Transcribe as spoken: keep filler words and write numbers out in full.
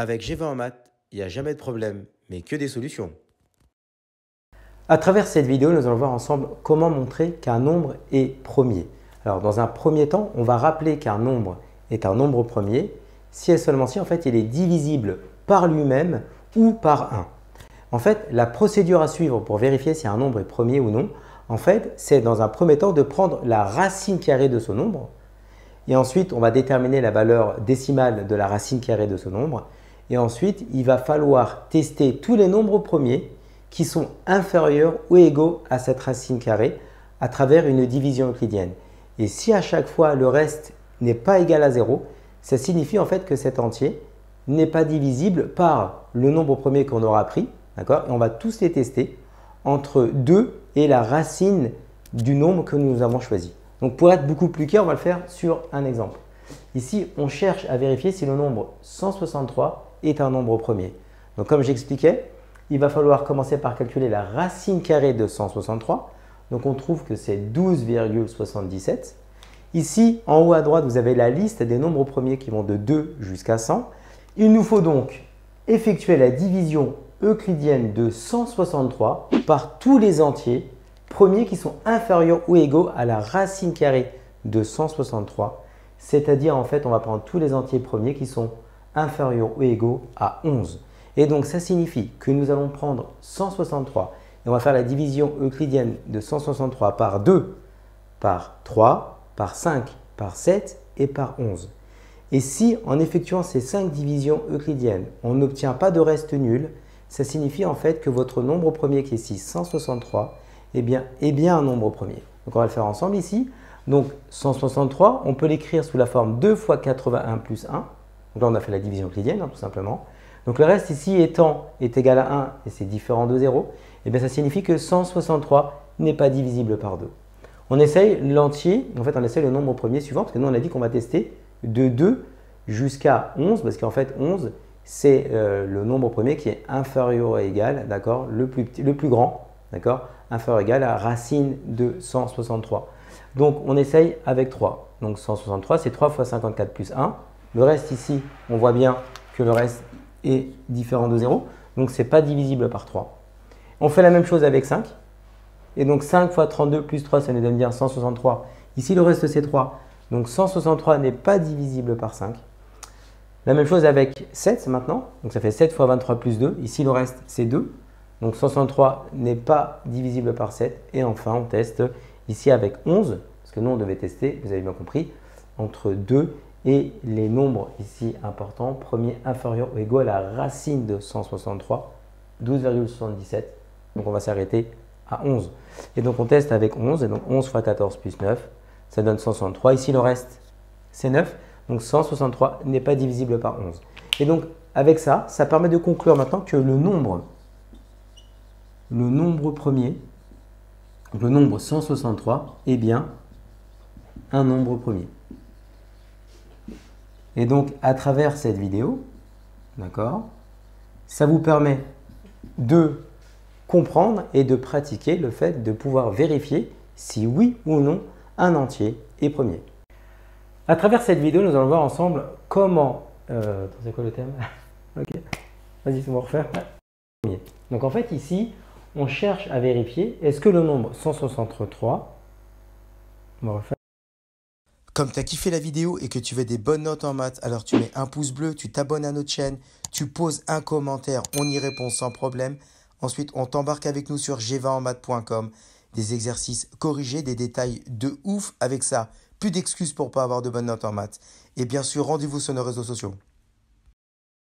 Avec J'ai vingt en maths, il n'y a jamais de problème, mais que des solutions. À travers cette vidéo, nous allons voir ensemble comment montrer qu'un nombre est premier. Alors, dans un premier temps, on va rappeler qu'un nombre est un nombre premier si et seulement si en fait il est divisible par lui-même ou par un. En fait, la procédure à suivre pour vérifier si un nombre est premier ou non, en fait, c'est dans un premier temps de prendre la racine carrée de ce nombre et ensuite on va déterminer la valeur décimale de la racine carrée de ce nombre et ensuite il va falloir tester tous les nombres premiers qui sont inférieurs ou égaux à cette racine carrée à travers une division euclidienne. Et si à chaque fois le reste n'est pas égal à zéro, ça signifie en fait que cet entier n'est pas divisible par le nombre premier qu'on aura pris. D'accord ? Et on va tous les tester entre deux et la racine du nombre que nous avons choisi. Donc pour être beaucoup plus clair, on va le faire sur un exemple. Ici, on cherche à vérifier si le nombre cent soixante-trois est un nombre premier. Donc comme j'expliquais, il va falloir commencer par calculer la racine carrée de cent soixante-trois. Donc on trouve que c'est douze virgule soixante-dix-sept. Ici, en haut à droite, vous avez la liste des nombres premiers qui vont de deux jusqu'à cent. Il nous faut donc effectuer la division euclidienne de cent soixante-trois par tous les entiers premiers qui sont inférieurs ou égaux à la racine carrée de cent soixante-trois. C'est-à-dire, en fait, on va prendre tous les entiers premiers qui sont inférieurs ou égaux à onze. Et donc, ça signifie que nous allons prendre cent soixante-trois et on va faire la division euclidienne de cent soixante-trois par deux, par trois, par cinq, par sept et par onze. Et si, en effectuant ces cinq divisions euclidiennes, on n'obtient pas de reste nul, ça signifie en fait que votre nombre premier qui est ici cent soixante-trois eh bien, est bien un nombre premier. Donc, on va le faire ensemble ici. Donc, cent soixante-trois, on peut l'écrire sous la forme deux fois quatre-vingt-un plus un. Donc là, on a fait la division euclidienne, hein, tout simplement. Donc le reste ici étant est égal à un et c'est différent de zéro, et bien ça signifie que cent soixante-trois n'est pas divisible par deux. On essaye l'entier, en fait on essaye le nombre premier suivant, parce que nous on a dit qu'on va tester de deux jusqu'à onze, parce qu'en fait onze c'est euh, le nombre premier qui est inférieur ou égal, d'accord, le plus petit, le plus grand, d'accord, inférieur ou égal à racine de cent soixante-trois. Donc on essaye avec trois. Donc cent soixante-trois c'est trois fois cinquante-quatre plus un. Le reste ici, on voit bien que le reste est différent de zéro, donc c'est pas divisible par trois. On fait la même chose avec cinq, et donc cinq fois trente-deux plus trois, ça nous donne bien cent soixante-trois. Ici, le reste, c'est trois, donc cent soixante-trois n'est pas divisible par cinq. La même chose avec sept maintenant, donc ça fait sept fois vingt-trois plus deux, ici, le reste, c'est deux, donc cent soixante-trois n'est pas divisible par sept, et enfin, on teste ici avec onze, parce que nous, on devait tester, vous avez bien compris, entre deux et les nombres ici importants, premier inférieur ou égal à la racine de cent soixante-trois, douze virgule soixante-dix-sept. Donc on va s'arrêter à onze. Et donc on teste avec onze, et donc onze fois quatorze plus neuf, ça donne cent soixante-trois. Ici le reste, c'est neuf, donc cent soixante-trois n'est pas divisible par onze. Et donc avec ça, ça permet de conclure maintenant que le nombre, le nombre premier, le nombre cent soixante-trois est bien un nombre premier. Et donc, à travers cette vidéo, d'accord, ça vous permet de comprendre et de pratiquer le fait de pouvoir vérifier si oui ou non un entier est premier. À travers cette vidéo, nous allons voir ensemble comment... Euh, attends, c'est quoi le thème? Ok, vas-y, on va refaire. Donc en fait, ici, on cherche à vérifier est-ce que le nombre cent soixante-trois... On va refaire. Comme tu as kiffé la vidéo et que tu veux des bonnes notes en maths, alors tu mets un pouce bleu, tu t'abonnes à notre chaîne, tu poses un commentaire, on y répond sans problème. Ensuite, on t'embarque avec nous sur j'ai vingt en maths point com. Des exercices corrigés, des détails de ouf avec ça. Plus d'excuses pour pas avoir de bonnes notes en maths. Et bien sûr, rendez-vous sur nos réseaux sociaux.